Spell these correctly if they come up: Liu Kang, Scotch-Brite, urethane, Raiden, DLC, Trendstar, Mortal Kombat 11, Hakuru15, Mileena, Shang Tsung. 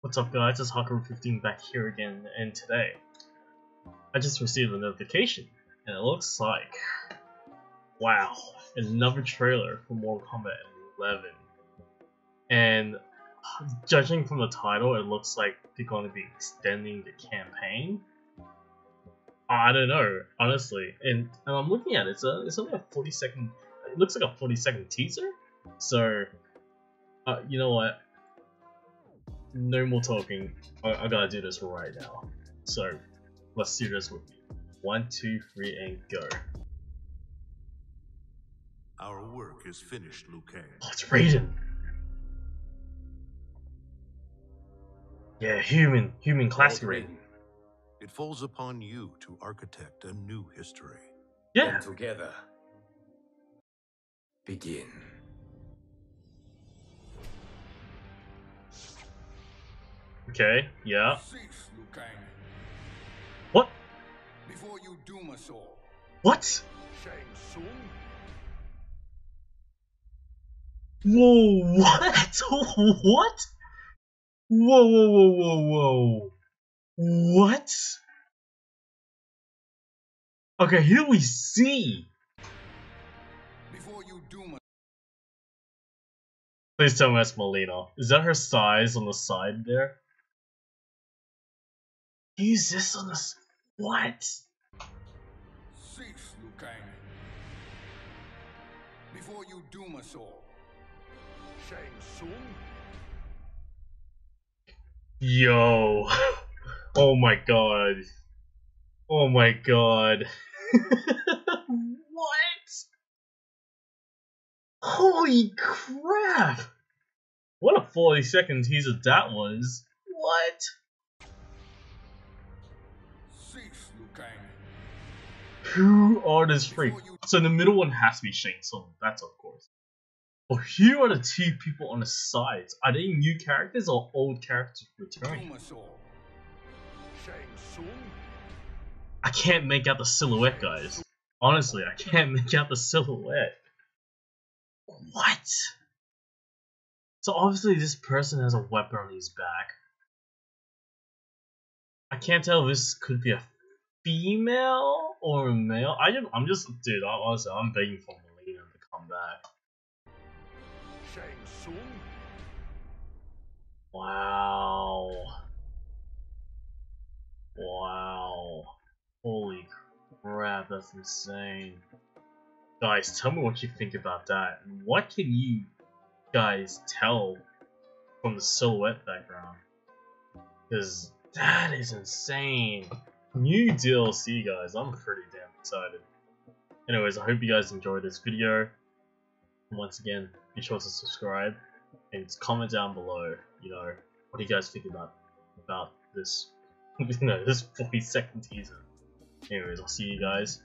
What's up guys, it's Hakuru15 back here again, and today I just received a notification and it looks like, wow, another trailer for Mortal Kombat 11. And judging from the title, it looks like they're going to be extending the campaign. I don't know, honestly, and I'm looking at it, it's only a 40-second, it looks like a 40-second teaser, so you know what? No more talking. I gotta do this right now. So, let's do this with me. 1, 2, 3, and go. Our work is finished, Liu Kang. Oh, it's Raiden. Yeah, human classic Raiden. It falls upon you to architect a new history. Yeah. And together, begin. Okay, yeah. Cease, Liu Kang. What? Before you doom us all. What? Shang Tsung? Whoa, what? What? Whoa, whoa, whoa, whoa, whoa. What? Okay, here we see. Before you doom us. Please tell me that's Mileena. Is that her size on the side there? Use this on the what? Cease, Liu Kang. Before you doom us all. Shang Tsung. Yo! Oh my god! Oh my god! What? Holy crap! What a 40-second teaser that was! What? Who are this freak? So the middle one has to be Shang Tsung, that's of course. Well, here are the two people on the sides. Are they new characters or old characters returning? I can't make out the silhouette, guys. Honestly, I can't make out the silhouette. What? So obviously this person has a weapon on his back. I can't tell if this could be a female or a male. I'm just, dude, honestly, I'm begging for Mileena to come back. Shang Tsung? Wow. Wow. Holy crap, that's insane. Guys, tell me what you think about that. What can you guys tell from the silhouette background? Because that is insane. New DLC, guys. I'm pretty damn excited. Anyways, I hope you guys enjoyed this video. Once again, be sure to subscribe and comment down below, you know, what do you guys think about this, you know, this 40-second teaser. Anyways, I'll see you guys.